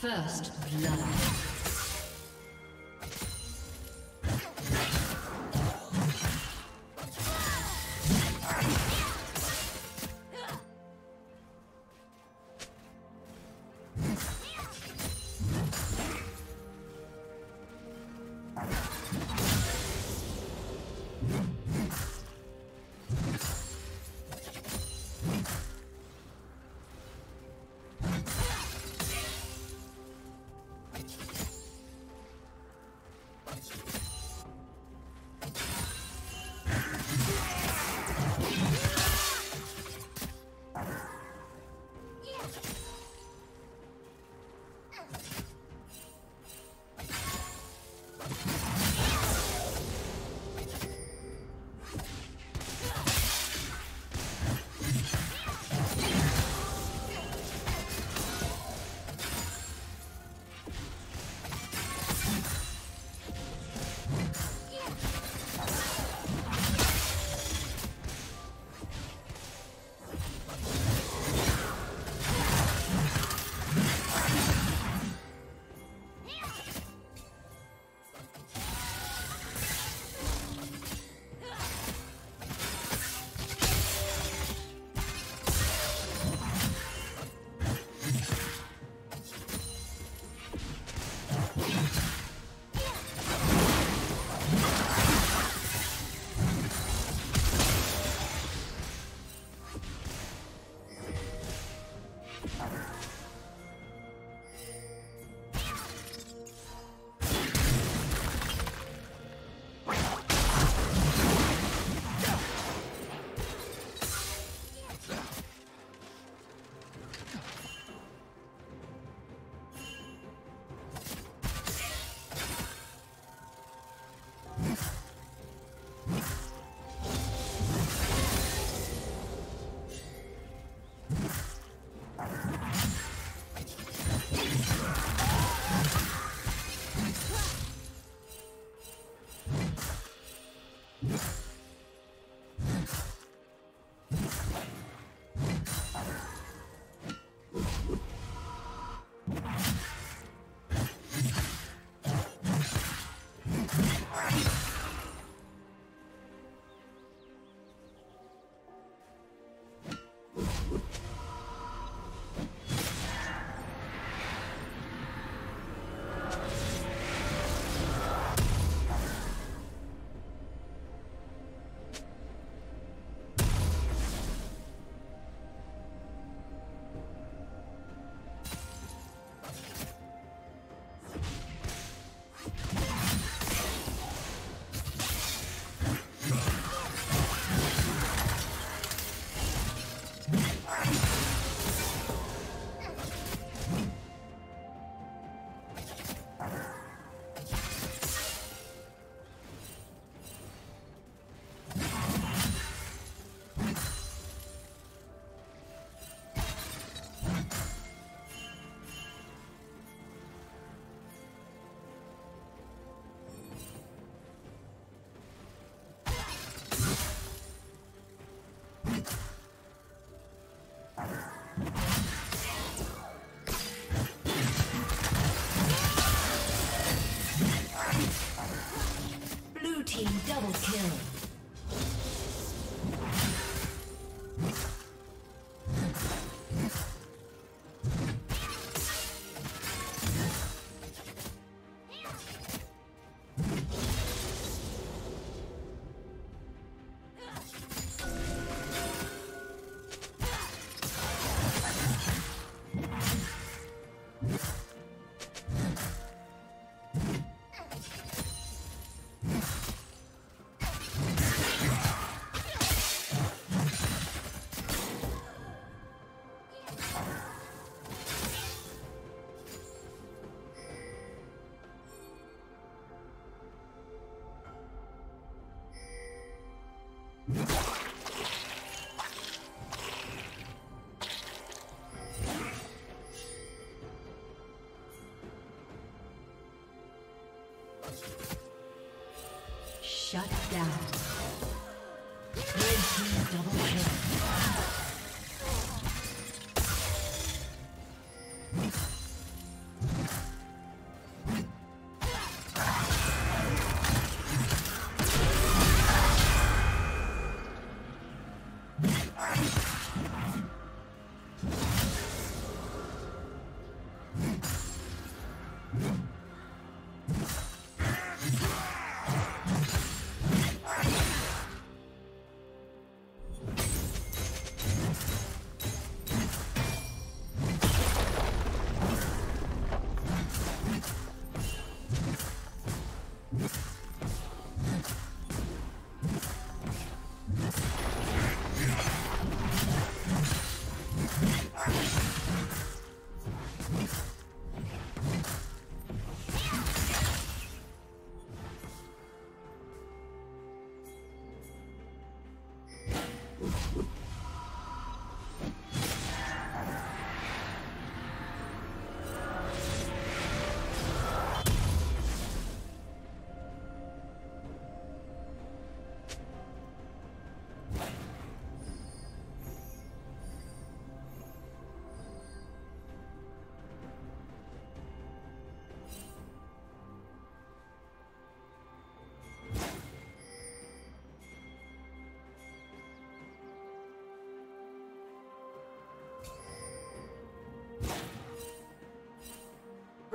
First blood. Double kill. Shut down. Red team double kill.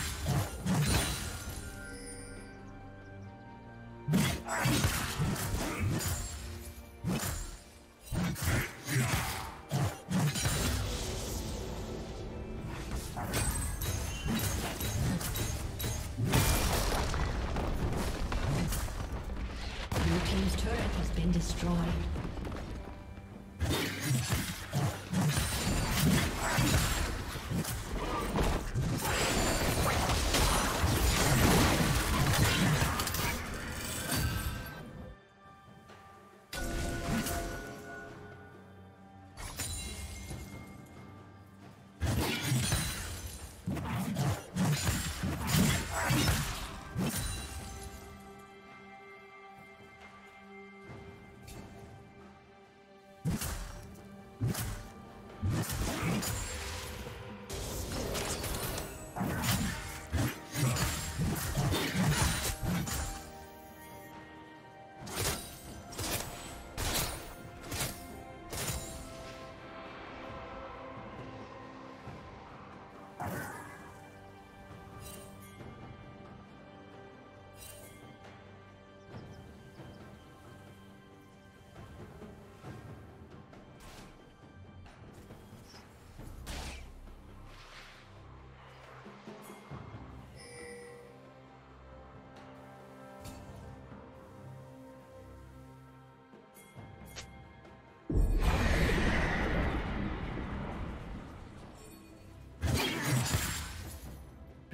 Blue team's turret has been destroyed.